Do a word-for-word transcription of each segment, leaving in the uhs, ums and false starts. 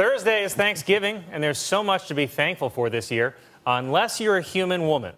Thursday is Thanksgiving, and there's so much to be thankful for this year, unless you're a human woman.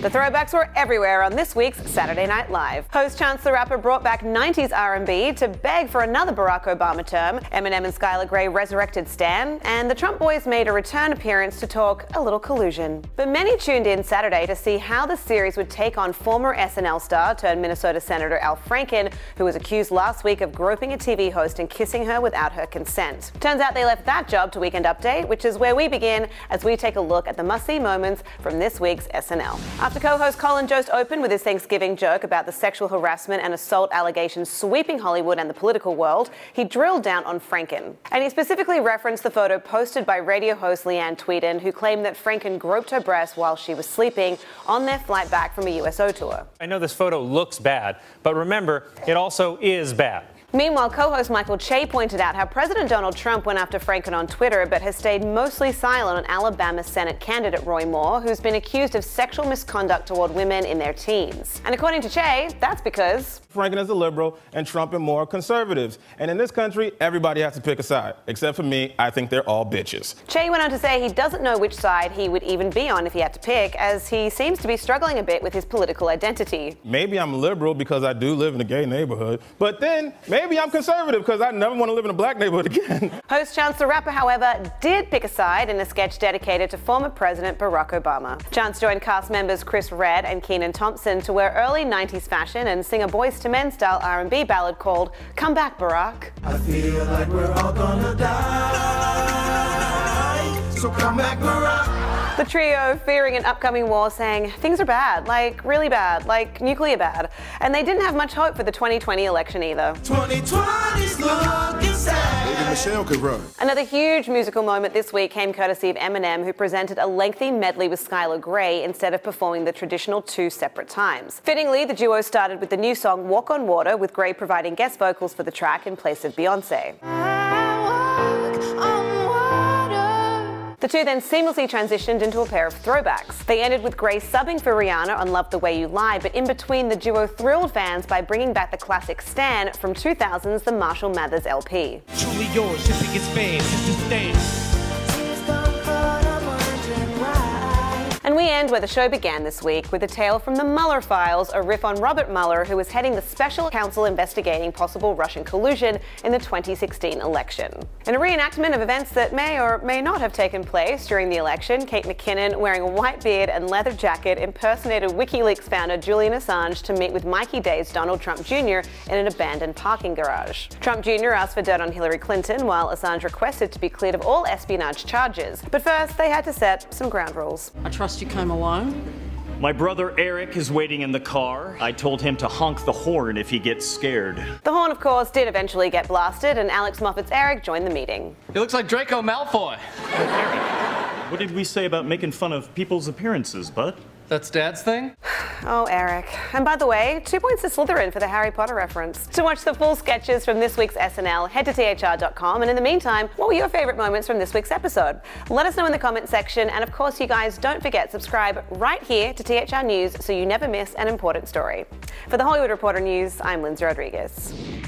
The throwbacks were everywhere on this week's Saturday Night Live. Host Chance the Rapper brought back nineties R and B to beg for another Barack Obama term. Eminem and Skylar Grey resurrected Stan, and the Trump boys made a return appearance to talk a little collusion. But many tuned in Saturday to see how the series would take on former S N L star turned Minnesota Senator Al Franken, who was accused last week of groping a T V host and kissing her without her consent. Turns out they left that job to Weekend Update, which is where we begin as we take a look at the must-see moments from this week's S N L. After co-host Colin Jost opened with his Thanksgiving joke about the sexual harassment and assault allegations sweeping Hollywood and the political world, he drilled down on Franken. And he specifically referenced the photo posted by radio host Leanne Tweeden, who claimed that Franken groped her breast while she was sleeping on their flight back from a U S O tour. I know this photo looks bad, but remember, it also is bad. Meanwhile, co-host Michael Che pointed out how President Donald Trump went after Franken on Twitter but has stayed mostly silent on Alabama Senate candidate Roy Moore, who's been accused of sexual misconduct toward women in their teens. And according to Che, that's because Franken is a liberal and Trump and Moore are conservatives. And in this country, everybody has to pick a side. Except for me, I think they're all bitches. Che went on to say he doesn't know which side he would even be on if he had to pick, as he seems to be struggling a bit with his political identity. Maybe I'm liberal because I do live in a gay neighborhood, but then maybe Maybe I'm conservative because I never want to live in a black neighborhood again. Host Chance the Rapper, however, did pick a side in a sketch dedicated to former President Barack Obama. Chance joined cast members Chris Redd and Kenan Thompson to wear early nineties fashion and sing a Boyz two Men style R and B ballad called Come Back Barack. I feel like we're all gonna die, so come back Barack. The trio, fearing an upcoming war, saying, things are bad, like really bad, like nuclear bad. And they didn't have much hope for the twenty twenty election either. twenty twenty's looking sad. Maybe Michelle could run. Another huge musical moment this week came courtesy of Eminem, who presented a lengthy medley with Skylar Grey instead of performing the traditional two separate times. Fittingly, the duo started with the new song Walk on Water, with Grey providing guest vocals for the track in place of Beyoncé. The two then seamlessly transitioned into a pair of throwbacks. They ended with Grey subbing for Rihanna on Love the Way You Lie, but in between the duo thrilled fans by bringing back the classic Stan from two thousand's The Marshall Mathers L P. Truly yours, your biggest fan, Sister Stan. And we end where the show began this week, with a tale from The Mueller Files, a riff on Robert Mueller, who was heading the special counsel investigating possible Russian collusion in the twenty sixteen election. In a reenactment of events that may or may not have taken place during the election, Kate McKinnon, wearing a white beard and leather jacket, impersonated WikiLeaks founder Julian Assange to meet with Mikey Day's Donald Trump Junior in an abandoned parking garage. Trump Junior asked for dirt on Hillary Clinton, while Assange requested to be cleared of all espionage charges. But first, they had to set some ground rules. I trust you came alone? My brother Eric is waiting in the car. I told him to honk the horn if he gets scared. The horn, of course, did eventually get blasted, and Alex Moffat's Eric joined the meeting. It looks like Draco Malfoy. Eric, what did we say about making fun of people's appearances, bud? That's Dad's thing? Oh, Eric. And by the way, two points to Slytherin for the Harry Potter reference. To watch the full sketches from this week's S N L, head to T H R dot com. And in the meantime, what were your favorite moments from this week's episode? Let us know in the comment section. And of course, you guys, don't forget, subscribe right here to T H R News so you never miss an important story. For The Hollywood Reporter News, I'm Lindsay Rodriguez.